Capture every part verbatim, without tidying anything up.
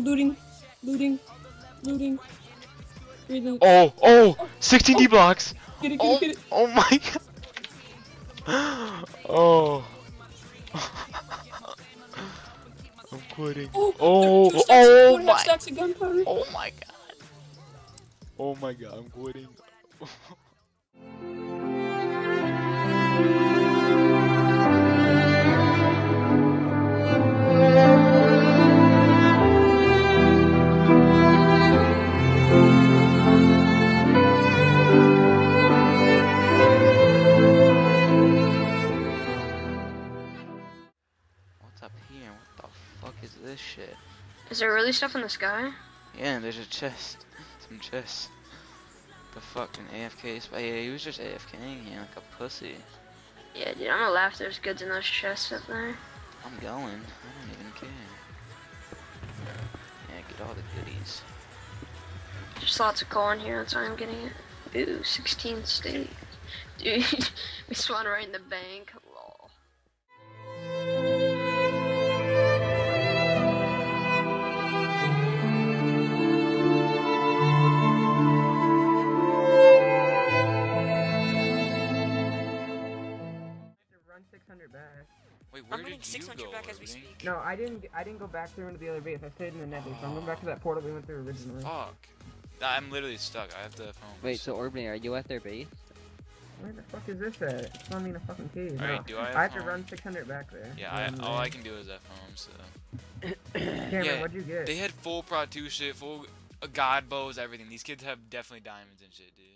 I'm looting, looting, looting. Reload. Oh, oh, sixteen D oh. blocks. Get it, get oh, it, get it. Oh my god. Oh. I'm quitting. Oh, oh, oh, oh my. Oh my god. Oh my god, I'm quitting. Shit. Is there really stuff in the sky? Yeah, there's a chest. Some chests. The fucking A F K spy. Yeah, he was just AFKing here like a pussy. Yeah, dude, I'm gonna laugh. There's goods in those chests up there. I'm going. I don't even care. Yeah, get all the goodies. There's lots of coal in here. That's why I'm getting it. Ooh, sixteen steak. Dude, we spawned right in the bank. Lol. Wait, where I'm running six hundred go, back as we speak. No, I didn't. I didn't go back through into the other base. I stayed in the nether. Oh. So I'm going back to that portal we went through originally. Fuck! I'm literally stuck. I have to. Wait, so Orbani, are you at their base? Where the fuck is this at? It's not in a fucking cave. All right, no. do I? Have, I have to run six hundred back there. Yeah, I, all I can do is F home. So. Cameron, yeah, what'd you get? They had full prot two shit, full uh, god bows, everything. These kids have definitely diamonds and shit, dude.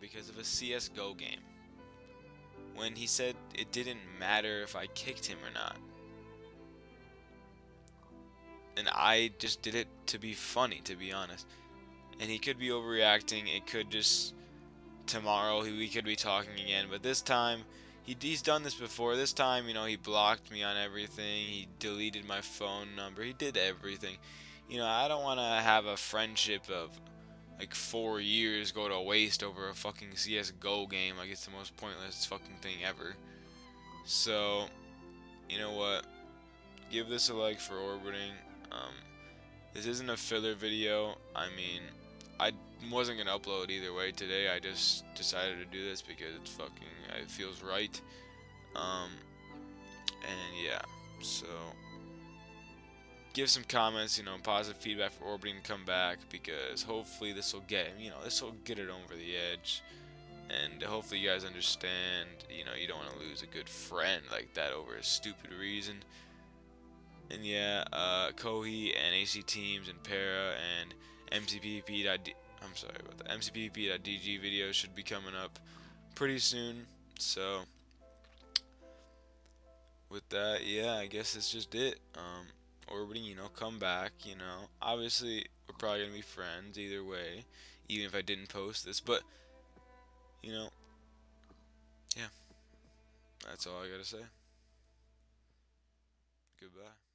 Because of a C S G O game, when he said it didn't matter if I kicked him or not, and I just did it to be funny, to be honest. And he could be overreacting. It could just tomorrow we could be talking again. But this time, he, he's done this before. This time, you know, he blocked me on everything. He deleted my phone number. He did everything. You know, I don't want to have a friendship of like four years go to waste over a fucking C S G O game. Like, it's the most pointless fucking thing ever. So, you know what? Give this a like for orbiting. Um, this isn't a filler video. I mean, I wasn't gonna upload either way today. I just decided to do this because it's fucking, it feels right. Um, and yeah, so. Give some comments, you know, positive feedback for Orbani to come back, because hopefully this will get him, you know, this will get it over the edge, and hopefully you guys understand, you know, you don't want to lose a good friend like that over a stupid reason. And yeah, uh, Kohi and A C teams and Para and M C P P dot D G, I'm sorry about that, M C P P dot D G videos should be coming up pretty soon, so, with that, yeah, I guess that's just it. um, Orbiting, you know, come back, you know, obviously we're probably gonna be friends either way, even if I didn't post this, but, you know, yeah, that's all I gotta say. Goodbye.